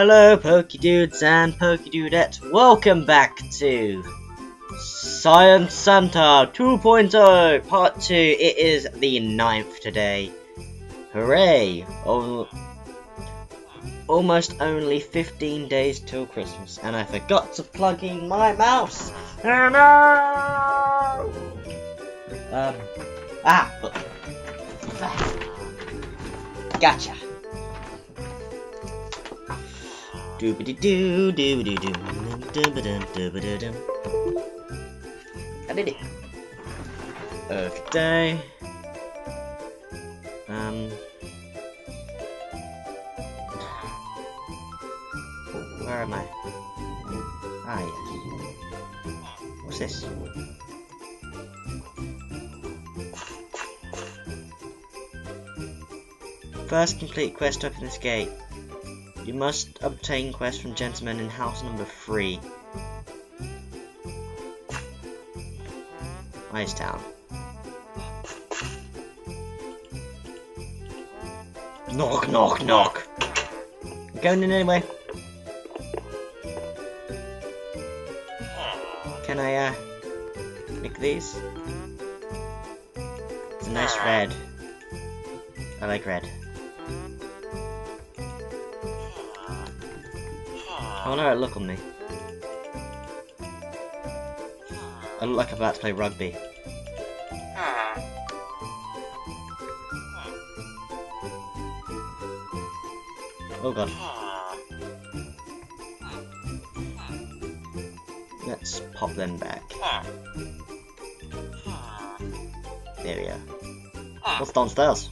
Hello Pokedudes and Pokedudettes, welcome back to Science Santa 2.0 Part 2. It is the 9th today. Hooray! Almost only 15 days till Christmas, and I forgot to plug in my mouse! Oh no! Gotcha! Doobity-doo, doobity-doo, doobity-doo. I did it! Okay. Where am I? Ah, yes. What's this? First complete quest, open this gate. You must obtain quests from gentlemen in house number 3. Ice Town. Knock, knock, knock! I'm going in anyway. Can I, pick these? It's a nice red. I like red. Oh no, look on me. I look like I'm about to play rugby. Oh god. Let's pop them back. There we are. What's downstairs?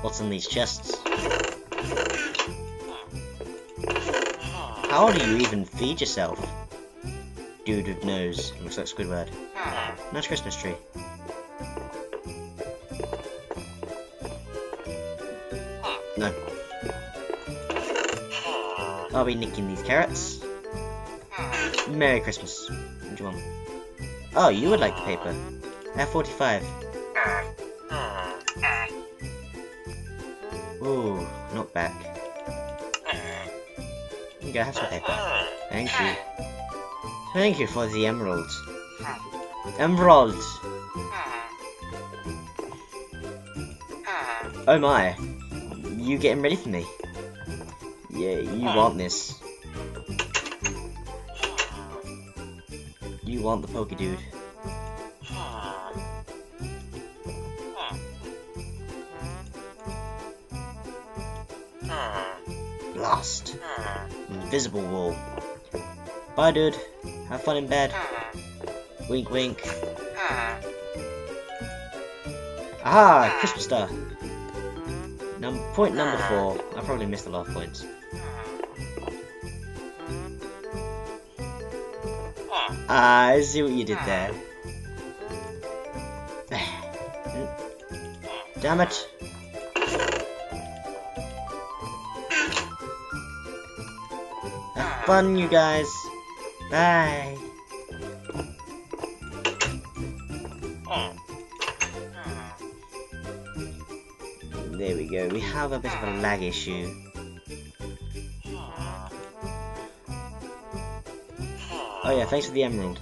What's in these chests? How do you even feed yourself? Dude with nose. Looks like Squidward. Nice Christmas tree. No. I'll be nicking these carrots. Merry Christmas. What do you want? Oh, you would like the paper. F45. Ooh, not back. Go have some paper. Thank you. Thank you for the emerald. Emerald! Oh my. You getting ready for me? Yeah, you want this. You want the Pokedude. Lost. Invisible wall. Bye, dude. Have fun in bed. Wink, wink. Ah, Christmas star. Point number 4. I probably missed a lot of points. Ah, I see what you did there. Damn it. Fun, you guys. Bye. There we go. We have a bit of a lag issue. Oh yeah, thanks for the emerald.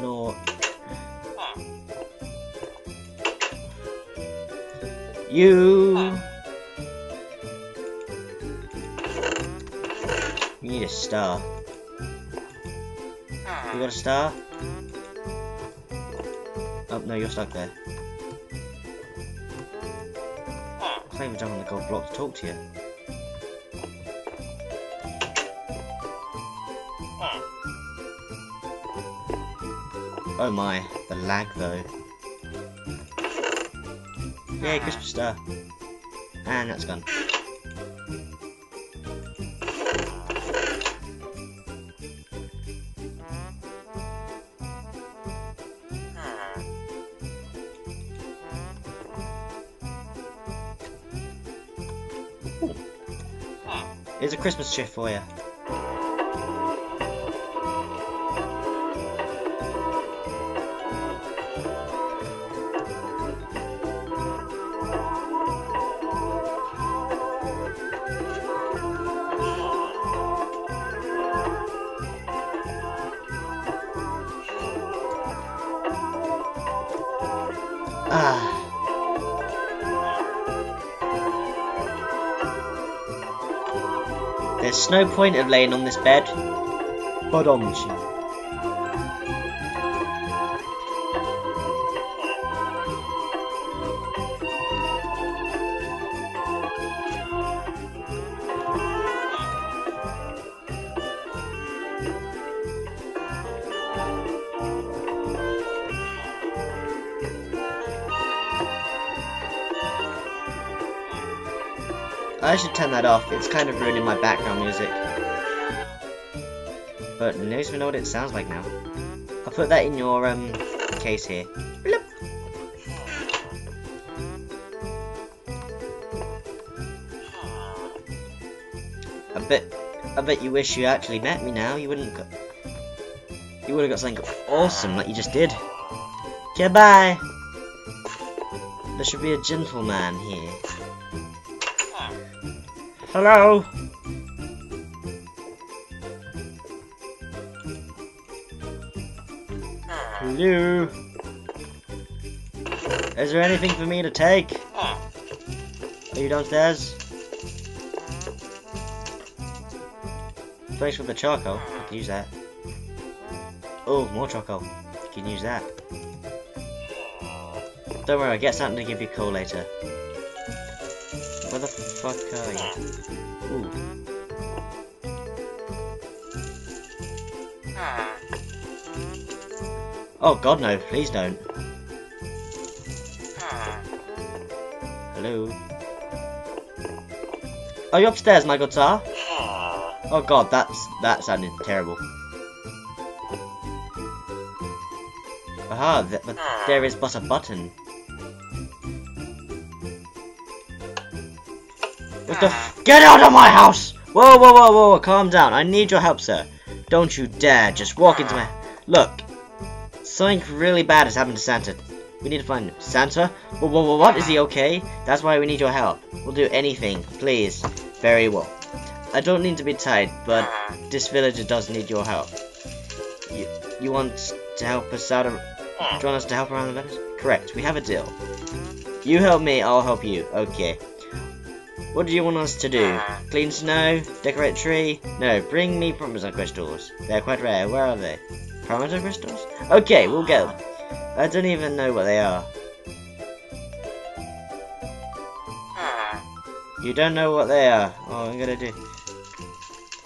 No. You need a star. You got a star? Oh no, you're stuck there. I can't even jump on the gold block to talk to you. Oh my, the lag though. Yay, Christmas star. And that's gone. Ooh. Here's a Christmas tree for you. There's no point of laying on this bed. Bodonchi. I should turn that off, it's kind of ruining my background music. But at least we know what it sounds like now. I'll put that in your case here. Bloop. I bet you wish you actually met me now, you would have got something awesome like you just did. Goodbye! There should be a gentleman here. Hello! Hello! Is there anything for me to take? Are you downstairs? Place with the charcoal. I can use that. Oh, more charcoal. I can use that. Don't worry, I'll get something to give you a call later. Where the fuck are you? Ooh. Oh god no, please don't. Hello? Are you upstairs, my good sir? Oh god, that sounded terrible. Aha, but there is but a button. Get out of my house! Whoa, whoa, whoa, whoa, calm down. I need your help, sir. Don't you dare just walk into my... Look. Something really bad has happened to Santa. We need to find him. Santa? Whoa, whoa, whoa, what? Is he okay? That's why we need your help. We'll do anything, please. Very well. I don't need to be tied, but this villager does need your help. You want to help us out of... Do you want us to help around the village? Correct, we have a deal. You help me, I'll help you. Okay. What do you want us to do? Clean snow? Decorate tree? No, bring me Prismatic Crystals. They're quite rare. Where are they? Prismatic Crystals? Okay, we'll get them. I don't even know what they are. You don't know what they are. Oh, I'm gonna do...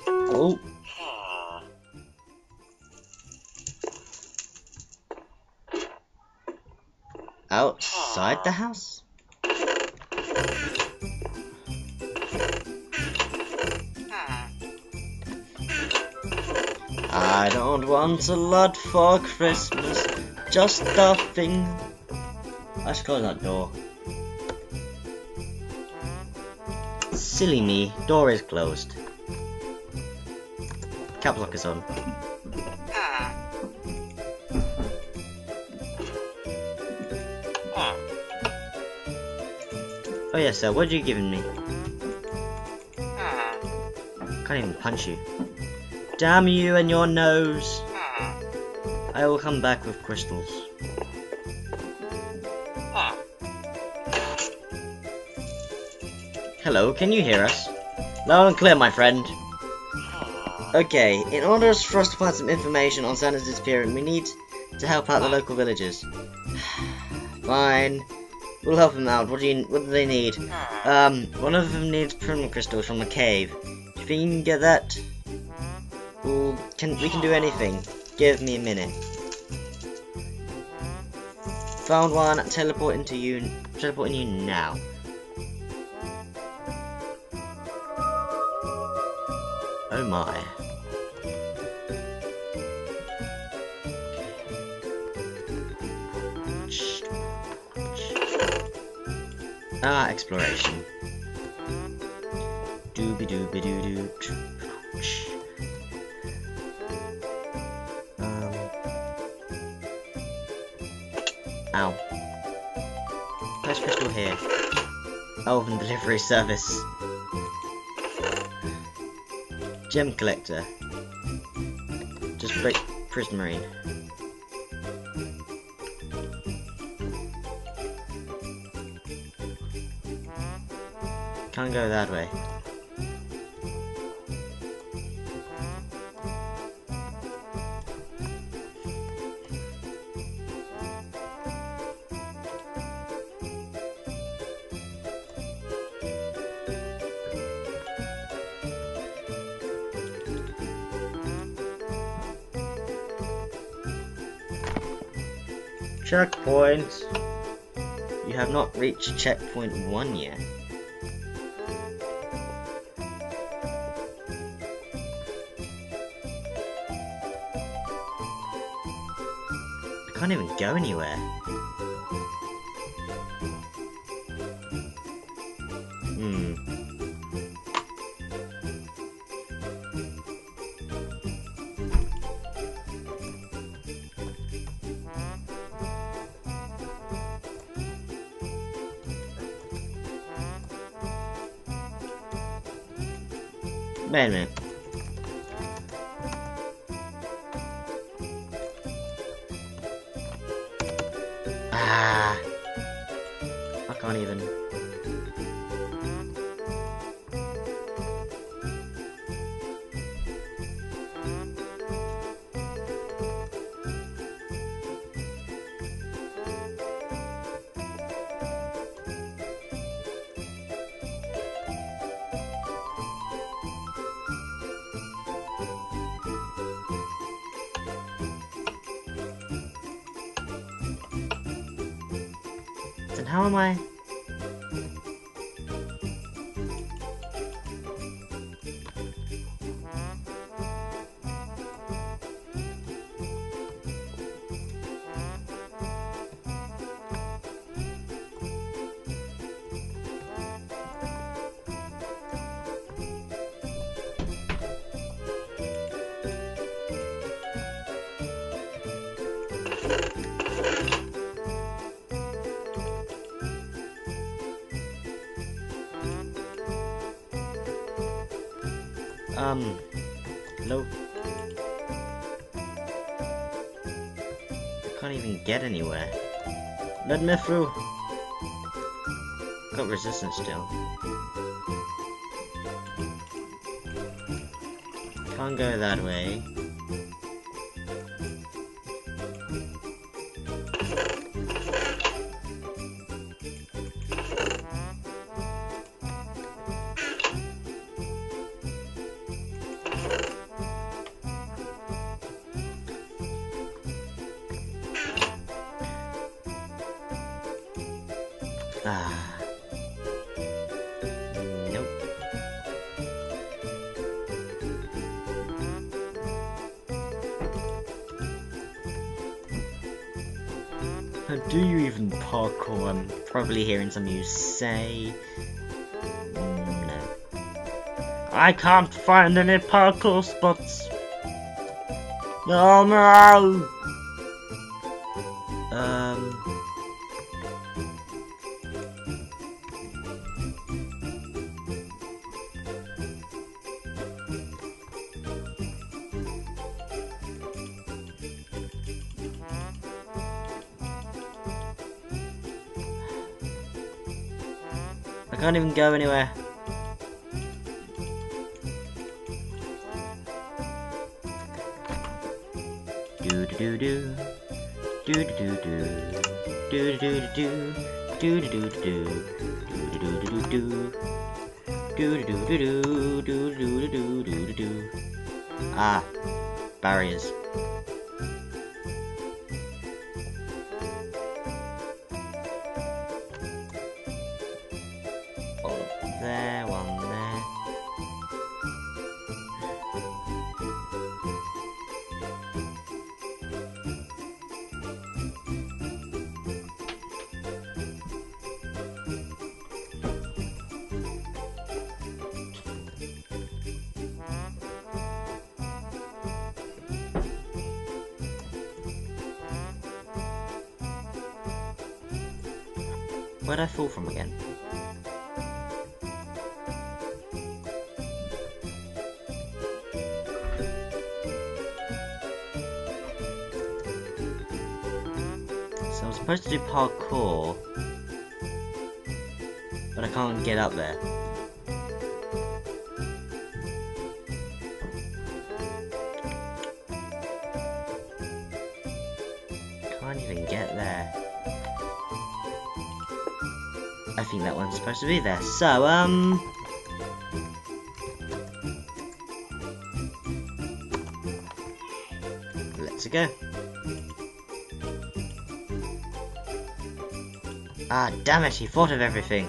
Oh. Outside the house? I don't want a lot for Christmas, just a thing. I should close that door. Silly me, door is closed. Cap lock is on. Oh yes, sir, what are you giving me? Can't even punch you. Damn you and your nose! I will come back with crystals. Hello, can you hear us? Loud and clear, my friend. Okay, in order for us to find some information on Santa's disappearance, we need to help out the local villagers. Fine. We'll help them out. What do they need? One of them needs prismatic crystals from the cave. Do you think you can get that? We can do anything. Give me a minute. Found one. Teleporting you now. Oh my. Ah, exploration. Dooby dooby doo doo. Ow. Press crystal here. Elven delivery service. Gem collector. Just break Prismarine. Can't go that way. Checkpoint! You have not reached checkpoint 1 yet. I can't even go anywhere. Wait a minute. Ah, I can't even. How am I? Nope. I can't even get anywhere. Let me through. Got resistance still. Can't go that way. Nope. How do you even parkour? I'm probably hearing some of you say. No. I can't find any parkour spots. No, no. I can't even go anywhere. Do do do do do do do do do do do do do do do do do do do do. Ah, barriers. There, one there. Where'd I fall from again? I'm supposed to do parkour, but I can't get up there. Can't even get there. I think that one's supposed to be there, so, let's go. Ah, damn it, he thought of everything.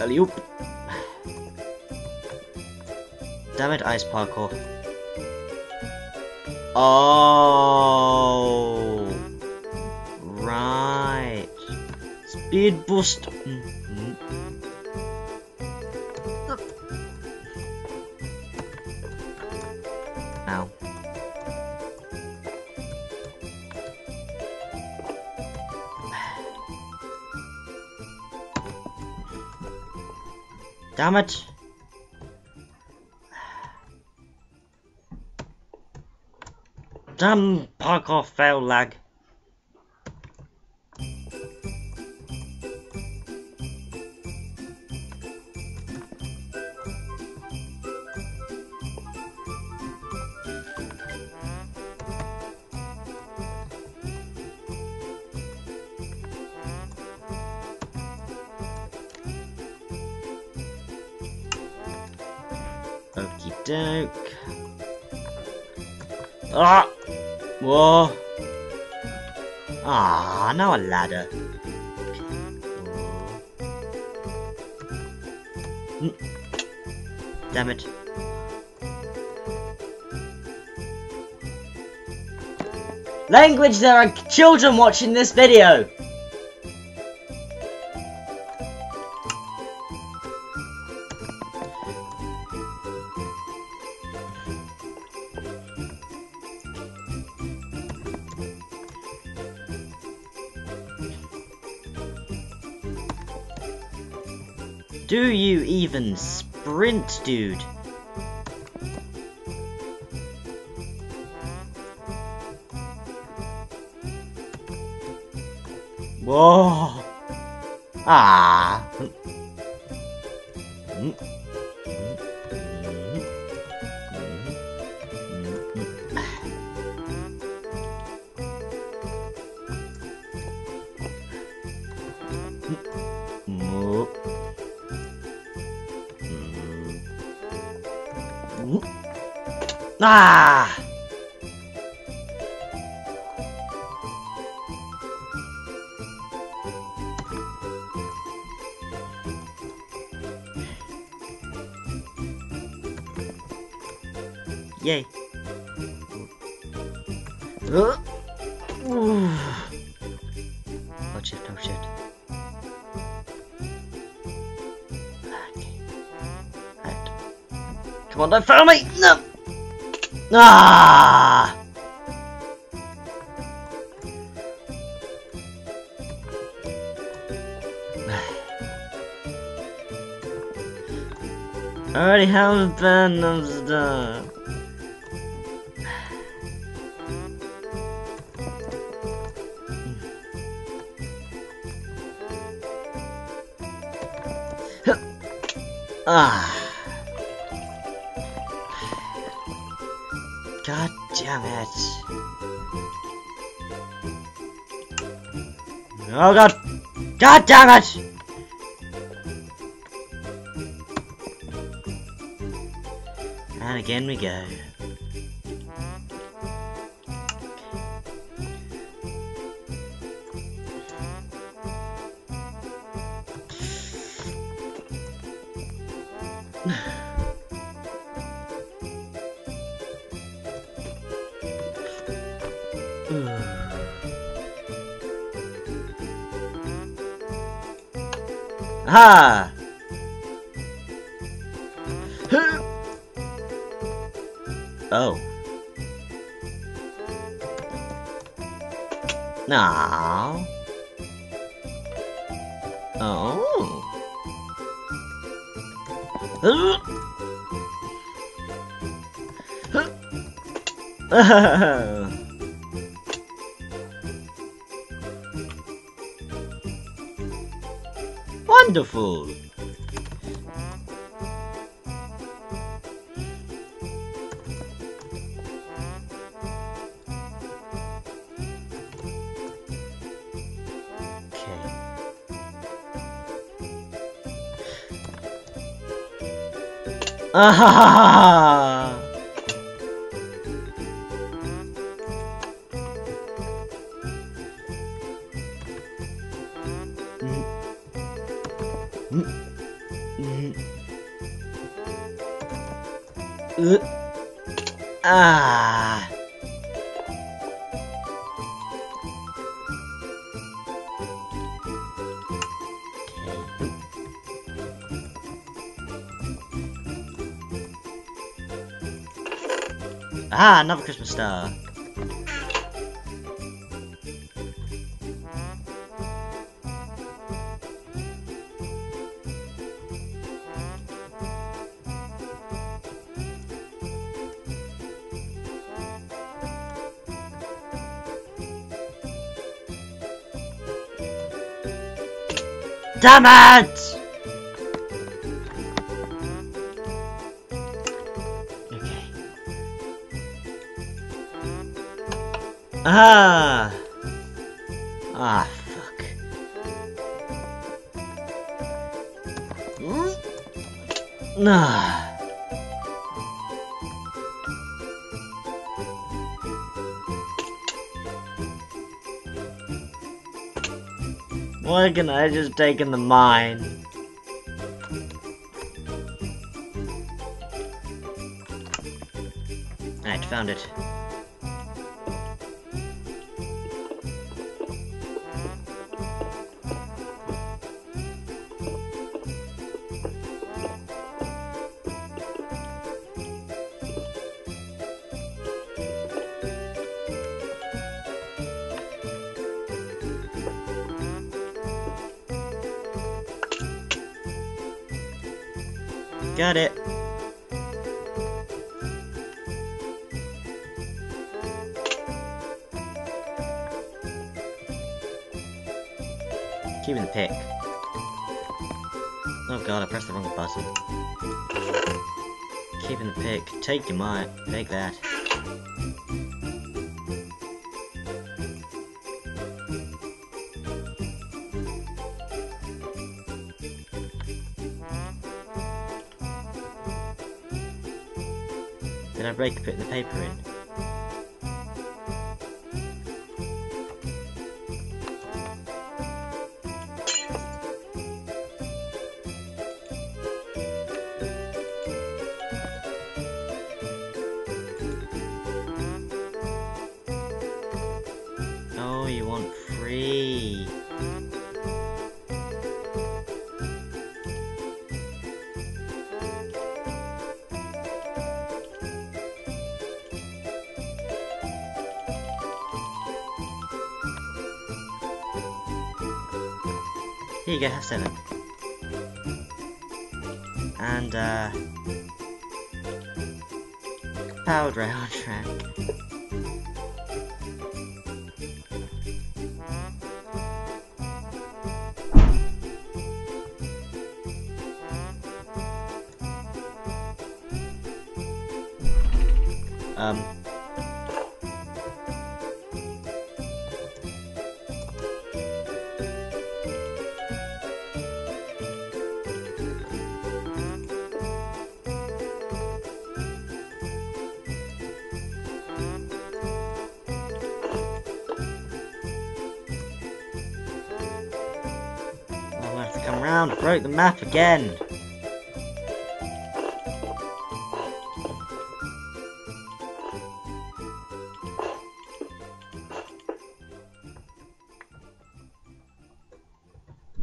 Alley-oop. Damn it, ice parkour. Oh, right. Speed boost. Ow. Damn it. Damn parkour fail lag. Okie doke. Ah! Whoa! Ah, now a ladder. Damn it. Language, there are children watching this video! Do you even sprint, dude? Whoa! Ah! Ah! Yay! Oh shit! Oh shit! Okay. Right. Come on! Don't follow me! No! Ah! I already have a band of stuff. Ah! God damn it. Oh god. God damn it. And again we go. Ha! Oh. No. Oh. Oh. Wonderful. Okay. Ah! Ah! Ah, another Christmas star. Damn it! Ah! Ah, fuck. Nah. Why can I just take in the mine? Alright, found it. Got it. Keeping the pick. Oh god, I pressed the wrong button. Keeping the pick. Take your mic. Take that. Did I break putting the paper in? Oh, you want free? Here you go, have 7. And, powered rail track. Come round, I broke the map again.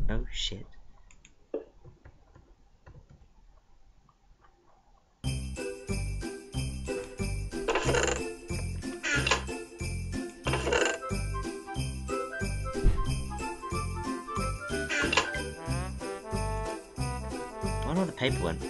Oh shit. I don't know where the paper went.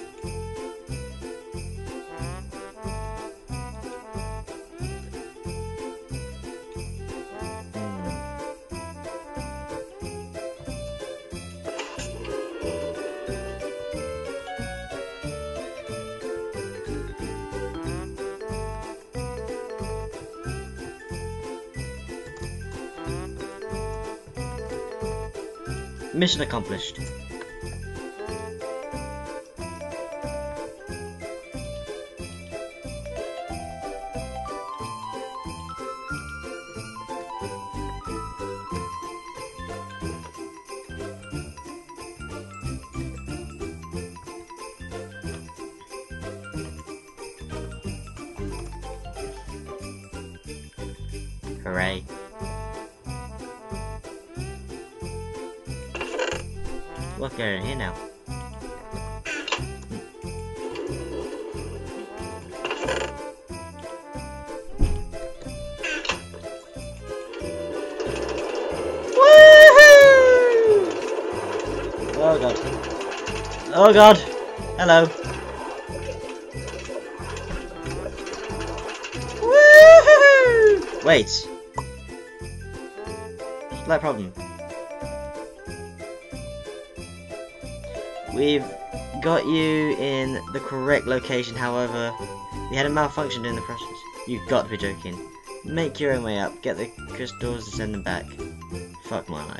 Mission accomplished. Hooray. Look at it here now. Woohoo! Oh god. Oh god. Hello. Wait. Slight problem. We've got you in the correct location, however, we had a malfunction during the process. You've got to be joking. Make your own way up, get the crystals and send them back. Fuck my life.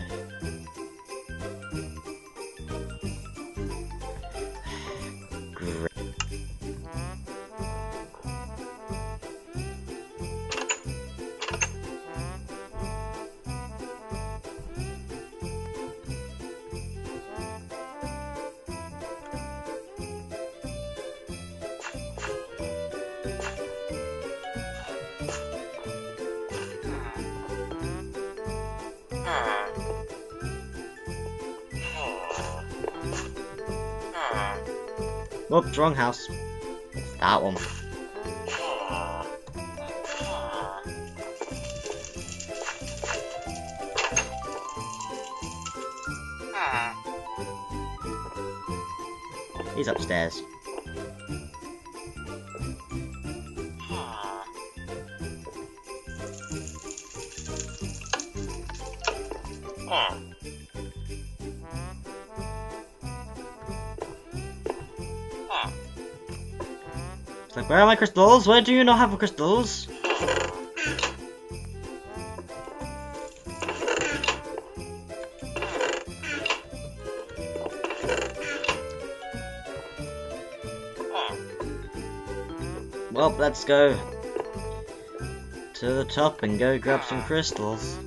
Oops, wrong house. It's that one. He's upstairs. It's like, where are my crystals? Where do you not have crystals? Well, let's go to the top and go grab some crystals.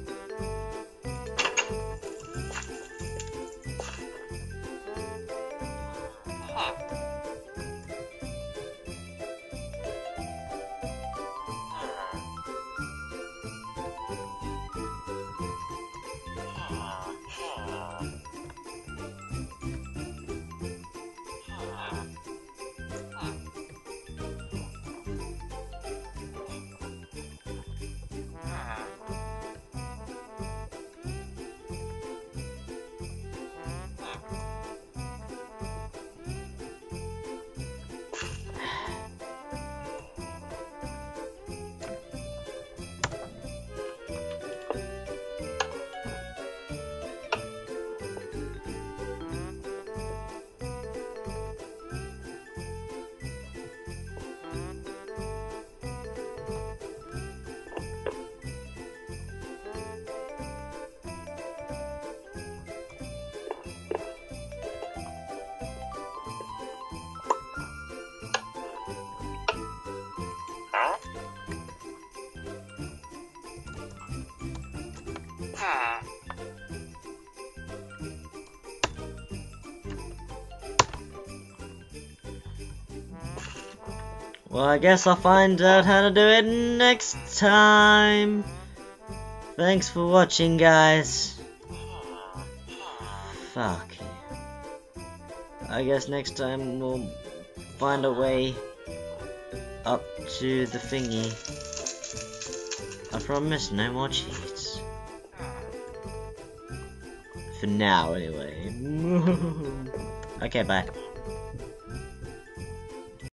Well, I guess I'll find out how to do it next time. Thanks for watching, guys. Fuck. I guess next time we'll find a way up to the thingy. I promise no more cheats. For now, anyway. Okay, bye.